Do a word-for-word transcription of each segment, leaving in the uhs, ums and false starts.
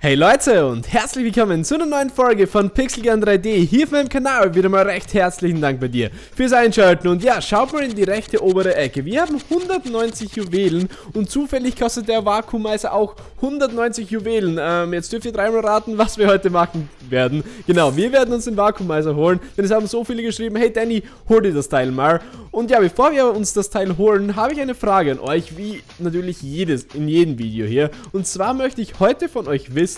Hey Leute und herzlich willkommen zu einer neuen Folge von Pixel Gun drei D hier auf meinem Kanal. Wieder mal recht herzlichen Dank bei dir fürs Einschalten und ja, schaut mal in die rechte obere Ecke. Wir haben hundertneunzig Juwelen und zufällig kostet der Vacuumizer auch hundertneunzig Juwelen. Ähm, jetzt dürft ihr dreimal raten, was wir heute machen werden. Genau, wir werden uns den Vacuumizer holen, denn es haben so viele geschrieben, hey Danny, hol dir das Teil mal. Und ja, bevor wir uns das Teil holen, habe ich eine Frage an euch, wie natürlich jedes in jedem Video hier. Und zwar möchte ich heute von euch wissen,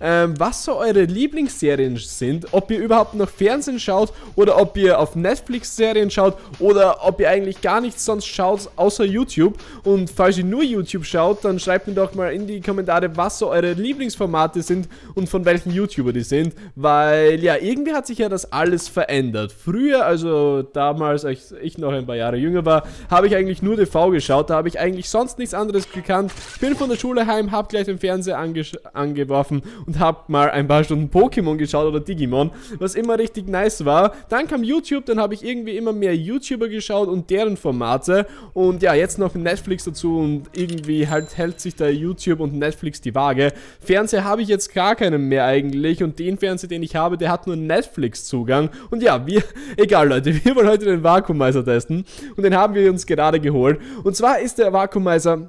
Ähm, was so eure Lieblingsserien sind, ob ihr überhaupt noch Fernsehen schaut oder ob ihr auf Netflix Serien schaut oder ob ihr eigentlich gar nichts sonst schaut außer YouTube. Und falls ihr nur YouTube schaut, dann schreibt mir doch mal in die Kommentare, was so eure Lieblingsformate sind und von welchen YouTuber die sind, weil ja, irgendwie hat sich ja das alles verändert. Früher, also damals, als ich noch ein paar Jahre jünger war, habe ich eigentlich nur T V geschaut, da habe ich eigentlich sonst nichts anderes gekannt. Ich bin von der Schule heim, habe gleich den Fernseher angeschaut geworfen und hab mal ein paar Stunden Pokémon geschaut oder Digimon, was immer richtig nice war. Dann kam YouTube, dann habe ich irgendwie immer mehr YouTuber geschaut und deren Formate und ja, jetzt noch Netflix dazu und irgendwie halt hält sich da YouTube und Netflix die Waage. Fernseher habe ich jetzt gar keinen mehr eigentlich und den Fernseher, den ich habe, der hat nur Netflix-Zugang und ja, wir, egal Leute, wir wollen heute den Vacuumizer testen und den haben wir uns gerade geholt und zwar ist der Vacuumizer.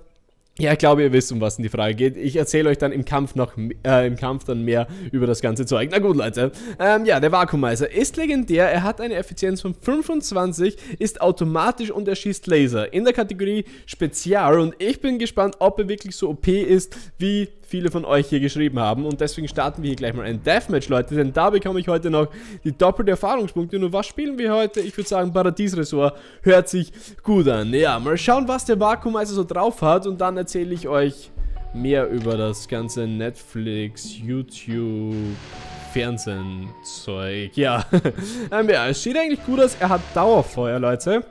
Ja, ich glaube, ihr wisst, um was in die Frage geht. Ich erzähle euch dann im Kampf noch äh, im Kampf dann mehr über das ganze Zeug. Na gut, Leute. Ähm, ja, der Vacuumizer ist legendär. Er hat eine Effizienz von fünfundzwanzig, ist automatisch und er schießt Laser. In der Kategorie Spezial. Und ich bin gespannt, ob er wirklich so O P ist, wie viele von euch hier geschrieben haben. Und deswegen starten wir hier gleich mal ein Deathmatch, Leute. Denn da bekomme ich heute noch die doppelte Erfahrungspunkte. Nur was spielen wir heute? Ich würde sagen, Paradiesresort hört sich gut an. Ja, mal schauen, was der Vacuumizer so drauf hat. Und dann erzähle ich euch mehr über das ganze Netflix, YouTube, Fernsehen-Zeug. Ja. ähm, ja, es steht eigentlich gut aus. Er hat Dauerfeuer, Leute.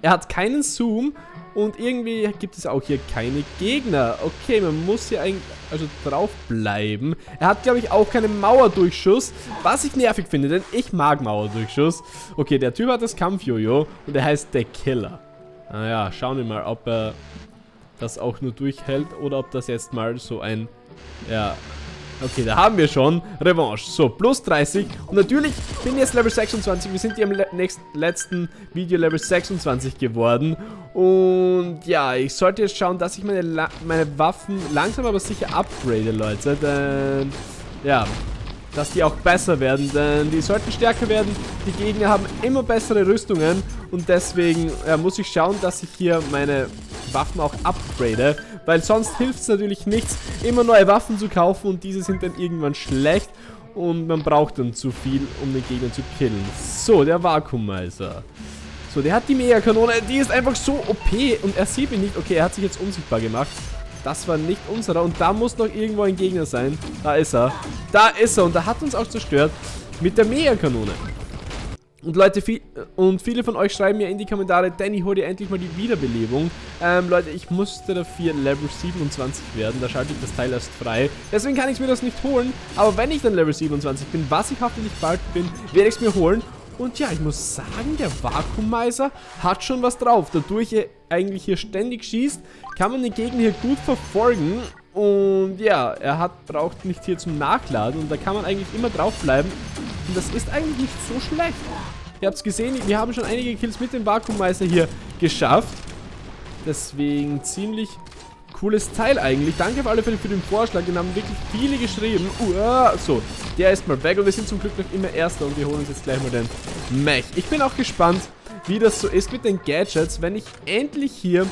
Er hat keinen Zoom. Und irgendwie gibt es auch hier keine Gegner. Okay, man muss hier eigentlich also drauf bleiben. Er hat, glaube ich, auch keinen Mauerdurchschuss, was ich nervig finde, denn ich mag Mauerdurchschuss. Okay, der Typ hat das Kampf-Jo-Jo und der heißt der Killer. Naja, schauen wir mal, ob er das auch nur durchhält oder ob das jetzt mal so ein... Ja... Okay, da haben wir schon. Revanche. So, plus dreißig. Und natürlich bin ich jetzt Level sechsundzwanzig. Wir sind hier im le nächsten, letzten Video Level sechsundzwanzig geworden. Und ja, ich sollte jetzt schauen, dass ich meine, La meine Waffen langsam aber sicher upgrade, Leute. Denn, ja, dass die auch besser werden. Denn die sollten stärker werden. Die Gegner haben immer bessere Rüstungen. Und deswegen ja, muss ich schauen, dass ich hier meine Waffen auch upgrade, weil sonst hilft es natürlich nichts, immer neue Waffen zu kaufen und diese sind dann irgendwann schlecht und man braucht dann zu viel, um den Gegner zu killen. So, der Vacuumizer. So, der hat die Mega-Kanone, die ist einfach so O P und er sieht mich nicht. Okay, er hat sich jetzt unsichtbar gemacht. Das war nicht unserer und da muss noch irgendwo ein Gegner sein. Da ist er. Da ist er und da hat uns auch zerstört mit der Mega-Kanone. Und Leute, viel, und viele von euch schreiben mir in die Kommentare, Danny, hol dir endlich mal die Wiederbelebung. Ähm, Leute, ich musste dafür Level siebenundzwanzig werden, da schalte ich das Teil erst frei. Deswegen kann ich mir das nicht holen, aber wenn ich dann Level siebenundzwanzig bin, was ich hoffentlich bald bin, werde ich es mir holen. Und ja, ich muss sagen, der Vacuumizer hat schon was drauf. Dadurch er eigentlich hier ständig schießt, kann man den Gegner hier gut verfolgen. Und ja, er hat, braucht nicht hier zum Nachladen und da kann man eigentlich immer drauf bleiben. Und das ist eigentlich nicht so schlecht. Ihr habt es gesehen, wir haben schon einige Kills mit dem Vacuumizer hier geschafft. Deswegen ziemlich cooles Teil eigentlich. Danke auf alle Fälle für den Vorschlag, den haben wirklich viele geschrieben. Uah, so, der ist mal weg und wir sind zum Glück noch immer Erster und wir holen uns jetzt gleich mal den Mech. Ich bin auch gespannt, wie das so ist mit den Gadgets, wenn ich endlich hier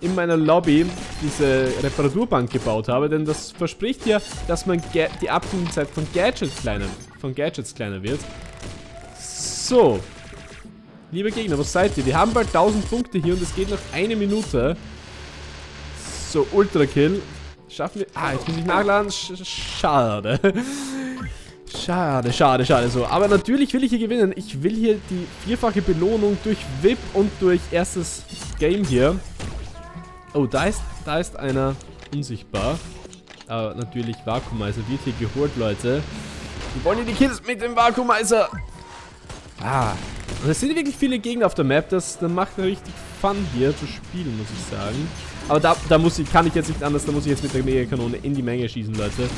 in meiner Lobby diese Reparaturbank gebaut habe, denn das verspricht ja, dass man die Abklingzeit von Gadgets kleiner, von Gadgets kleiner wird. So, liebe Gegner, was seid ihr? Wir haben bald tausend Punkte hier und es geht noch eine Minute. So, Ultra-Kill. Schaffen wir... Ah, jetzt muss ich nachladen. Schade. Schade, schade, schade. So, aber natürlich will ich hier gewinnen. Ich will hier die vierfache Belohnung durch V I P und durch erstes Game hier. Oh, da ist, da ist einer unsichtbar. Aber natürlich Vacuumizer wird hier geholt, Leute. Wir wollen hier die Kills mit dem Vacuumizer. Ah, und es sind wirklich viele Gegner auf der Map. Das, das macht richtig Fun hier zu spielen, muss ich sagen. Aber da, da muss ich, kann ich jetzt nicht anders. Da muss ich jetzt mit der Mega-Kanone in die Menge schießen, Leute.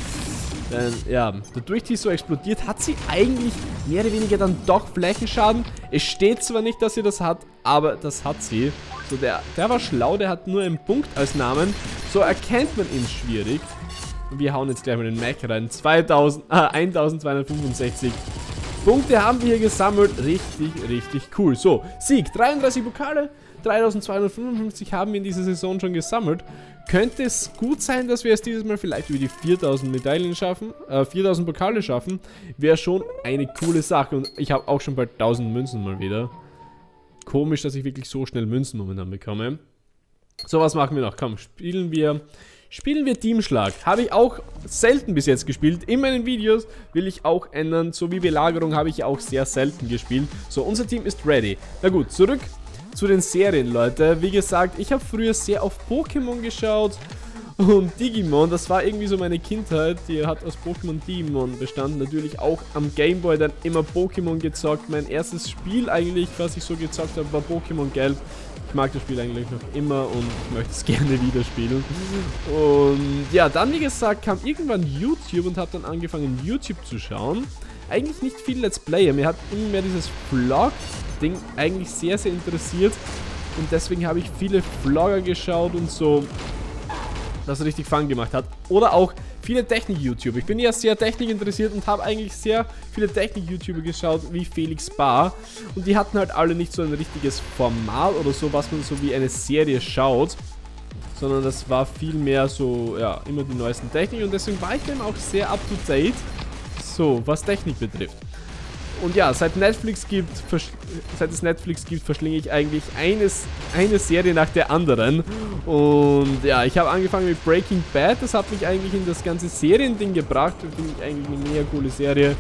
Denn, ja, dadurch, die so explodiert, hat sie eigentlich mehr oder weniger dann doch Flächenschaden. Es steht zwar nicht, dass sie das hat, aber das hat sie. So, der, der war schlau, der hat nur einen Punkt als Namen. So erkennt man ihn schwierig. Und wir hauen jetzt gleich mal den Mech rein. zweitausendzweihundertfünfundsechzig Punkte haben wir hier gesammelt. Richtig, richtig cool. So, Sieg, dreiunddreißig Pokale. dreitausendzweihundertfünfundfünfzig haben wir in dieser Saison schon gesammelt. Könnte es gut sein, dass wir es dieses Mal vielleicht über die viertausend Medaillen schaffen, äh, viertausend Pokale schaffen. Wäre schon eine coole Sache. Und ich habe auch schon bald tausend Münzen mal wieder. Komisch, dass ich wirklich so schnell Münzen momentan bekomme. So, was machen wir noch? Komm, spielen wir... Spielen wir Teamschlag. Habe ich auch selten bis jetzt gespielt. In meinen Videos will ich auch ändern. So wie Belagerung habe ich auch sehr selten gespielt. So, unser Team ist ready. Na gut, zurück zu den Serien, Leute. Wie gesagt, ich habe früher sehr auf Pokémon geschaut und Digimon. Das war irgendwie so meine Kindheit. Die hat aus Pokémon Digimon bestanden. Natürlich auch am Gameboy dann immer Pokémon gezockt. Mein erstes Spiel eigentlich, was ich so gezockt habe, war Pokémon Gelb. Ich mag das Spiel eigentlich noch immer und ich möchte es gerne wieder spielen. Und ja, dann wie gesagt kam irgendwann YouTube und habe dann angefangen YouTube zu schauen. Eigentlich nicht viel Let's Player, mir hat immer mehr dieses Vlog-Ding eigentlich sehr, sehr interessiert. Und deswegen habe ich viele Vlogger geschaut und so, dass es richtig Fun gemacht hat. Oder auch viele Technik-YouTuber. Ich bin ja sehr technikinteressiert und habe eigentlich sehr viele Technik-YouTuber geschaut, wie Felix Bar. Und die hatten halt alle nicht so ein richtiges Format oder so, was man so wie eine Serie schaut. Sondern das war viel mehr so, ja, immer die neuesten Technik. Und deswegen war ich dann auch sehr up-to-date, so, was Technik betrifft. Und ja, seit Netflix gibt, seit es Netflix gibt, verschlinge ich eigentlich eines, eine Serie nach der anderen. Und ja, ich habe angefangen mit Breaking Bad. Das hat mich eigentlich in das ganze Seriending gebracht. Finde ich eigentlich eine mega coole Serie.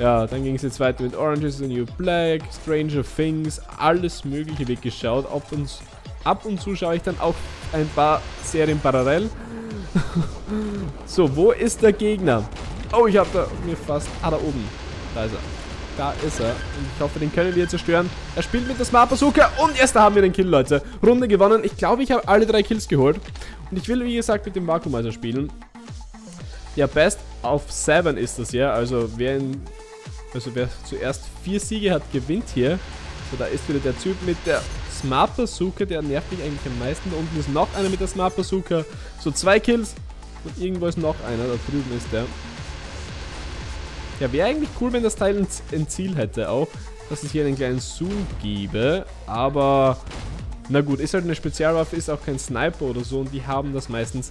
Ja, dann ging es jetzt weiter mit Orange is the New Black, Stranger Things, alles mögliche weggeschaut. Ab und, ab und zu schaue ich dann auch ein paar Serien parallel. So, wo ist der Gegner? Oh, ich habe da mir fast... Ah, da oben. Da ist er. Da ist er. Und ich hoffe, den können wir zerstören. Er spielt mit der Smart-Bazooka. Und erst da haben wir den Kill, Leute. Runde gewonnen. Ich glaube, ich habe alle drei Kills geholt. Und ich will, wie gesagt, mit dem Vacuumizer spielen. Ja, Best of Seven ist das ja. Also wer, in, also, wer zuerst vier Siege hat, gewinnt hier. So, da ist wieder der Typ mit der Smart-Bazooka. Der nervt mich eigentlich am meisten. Da unten ist noch einer mit der Smart-Bazooka. So, zwei Kills. Und irgendwo ist noch einer. Da drüben ist der. Ja, wäre eigentlich cool, wenn das Teil ein Ziel hätte auch, dass es hier einen kleinen Zoom gäbe, aber na gut, ist halt eine Spezialwaffe, ist auch kein Sniper oder so und die haben das meistens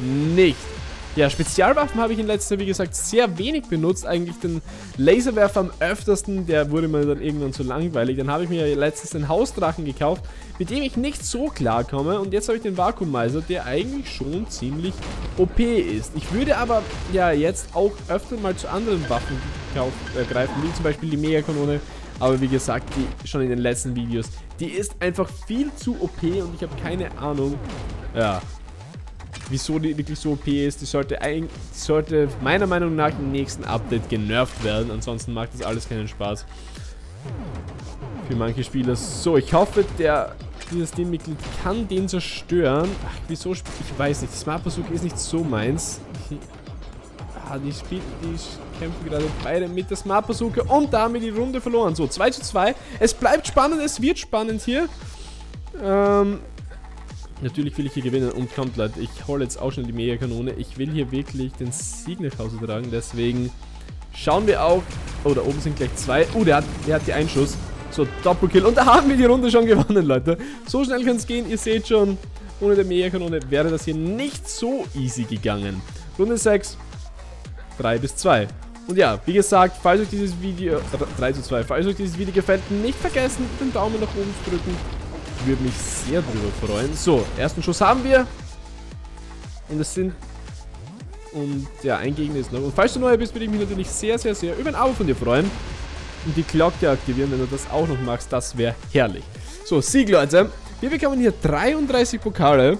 nicht. Ja, Spezialwaffen habe ich in letzter Zeit, wie gesagt, sehr wenig benutzt, eigentlich den Laserwerfer am öftersten, der wurde mir dann irgendwann zu langweilig. Dann habe ich mir letztens den Hausdrachen gekauft, mit dem ich nicht so klar komme und jetzt habe ich den Vacuumizer, der eigentlich schon ziemlich O P ist. Ich würde aber ja jetzt auch öfter mal zu anderen Waffen greifen, wie zum Beispiel die Mega-Kanone, aber wie gesagt, die schon in den letzten Videos, die ist einfach viel zu O P und ich habe keine Ahnung, ja... wieso die wirklich so O P ist. Die sollte, ein, die sollte meiner Meinung nach im nächsten Update genervt werden. Ansonsten macht das alles keinen Spaß für manche Spieler. So, ich hoffe, der, dieses Teammitglied kann den zerstören. Ach, wieso? Ich weiß nicht. Smart-Bazooka ist nicht so meins. Ah, die, spielen, die kämpfen gerade beide mit der Smart-Bazooka und damit die Runde verloren. So, zwei zu zwei. Es bleibt spannend. Es wird spannend hier. Ähm... Natürlich will ich hier gewinnen und kommt, Leute, ich hole jetzt auch schon die Mega-Kanone. Ich will hier wirklich den Sieg nach Hause tragen, deswegen schauen wir auch. Oh, da oben sind gleich zwei. Oh, der hat, der hat die Einschuss. So, Doppelkill. Und da haben wir die Runde schon gewonnen, Leute. So schnell kann es gehen, ihr seht schon, ohne der Mega-Kanone wäre das hier nicht so easy gegangen. Runde sechs, drei bis zwei. Und ja, wie gesagt, falls euch dieses Video, drei zu zwei, falls euch dieses Video gefällt, nicht vergessen, den Daumen nach oben zu drücken. Würde mich sehr drüber freuen. So, ersten Schuss haben wir. Und es sind... Und ja, ein Gegner ist noch. Und falls du neu bist, würde ich mich natürlich sehr, sehr, sehr über ein Abo von dir freuen. Und die Glocke aktivieren, wenn du das auch noch machst. Das wäre herrlich. So, Sieg, Leute. Wir bekommen hier dreiunddreißig Pokale.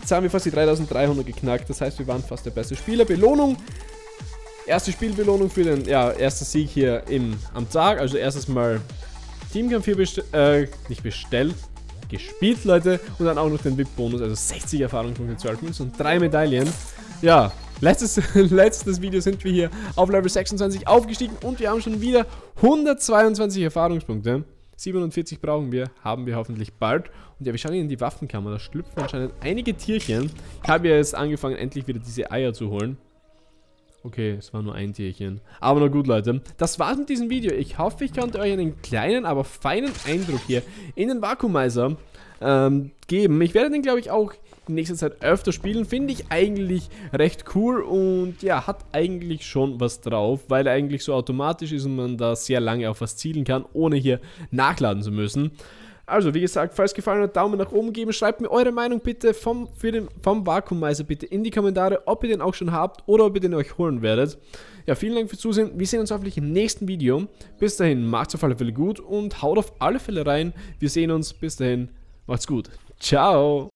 Jetzt haben wir fast die dreitausenddreihundert geknackt. Das heißt, wir waren fast der beste Spieler. Belohnung. Erste Spielbelohnung für den, ja, ersten Sieg hier im, am Tag. Also erstes Mal... Teamkampf hier bestell, äh, nicht bestellt, gespielt, Leute. Und dann auch noch den V I P-Bonus, also sechzig Erfahrungspunkte, zwölf Münzen und drei Medaillen. Ja, Letztes, letztes Video sind wir hier auf Level sechsundzwanzig aufgestiegen und wir haben schon wieder hundertzweiundzwanzig Erfahrungspunkte. siebenundvierzig brauchen wir, haben wir hoffentlich bald. Und ja, wir schauen hier in die Waffenkammer, da schlüpfen anscheinend einige Tierchen. Ich habe ja jetzt angefangen, endlich wieder diese Eier zu holen. Okay, es war nur ein Tierchen. Aber na gut, Leute, das war's mit diesem Video. Ich hoffe, ich konnte euch einen kleinen, aber feinen Eindruck hier in den Vacuumizer ähm, geben. Ich werde den, glaube ich, auch in nächster Zeit öfter spielen. Finde ich eigentlich recht cool und ja, hat eigentlich schon was drauf, weil er eigentlich so automatisch ist und man da sehr lange auf was zielen kann, ohne hier nachladen zu müssen. Also, wie gesagt, falls gefallen hat, Daumen nach oben geben. Schreibt mir eure Meinung bitte vom, für den, vom Vacuumizer bitte in die Kommentare, ob ihr den auch schon habt oder ob ihr den euch holen werdet. Ja, vielen Dank fürs Zusehen. Wir sehen uns hoffentlich im nächsten Video. Bis dahin, macht's auf alle Fälle gut und haut auf alle Fälle rein. Wir sehen uns. Bis dahin, macht's gut. Ciao.